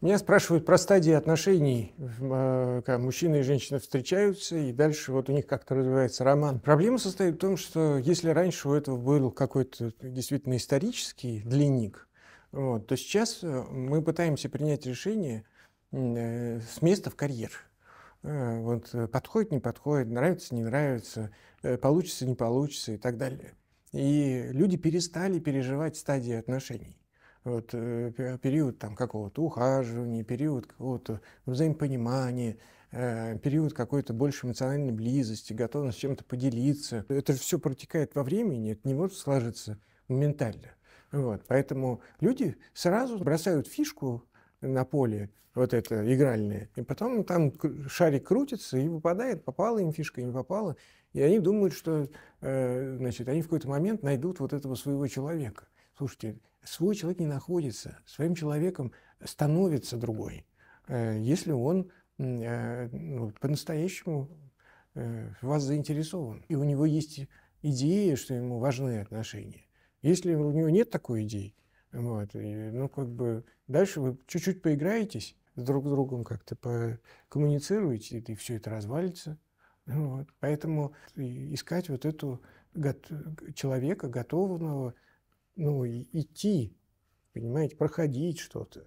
Меня спрашивают про стадии отношений, когда мужчина и женщина встречаются, и дальше вот у них как-то развивается роман. Проблема состоит в том, что если раньше у этого был какой-то действительно исторический длинник, вот, то сейчас мы пытаемся принять решение с места в карьер. Вот, подходит, не подходит, нравится, не нравится, получится, не получится и так далее. И люди перестали переживать стадии отношений. Вот, период какого-то ухаживания, период какого-то взаимопонимания, период какой-то больше эмоциональной близости, готовность чем-то поделиться. Это же все протекает во времени, это не может сложиться моментально. Вот, поэтому люди сразу бросают фишку на поле, вот это игральное, и потом там шарик крутится и выпадает, попала им фишка, не попала. И они думают, что значит, они в какой-то момент найдут вот этого своего человека. Слушайте, свой человек не находится, своим человеком становится другой, если он по-настоящему в вас заинтересован. И у него есть идея, что ему важны отношения. Если у него нет такой идеи, вот, ну, как бы дальше вы чуть-чуть поиграетесь, друг с другом как-то коммуницируете, и все это развалится. Вот. Поэтому искать вот этого человека, готового, ну, идти, понимаете, проходить что-то.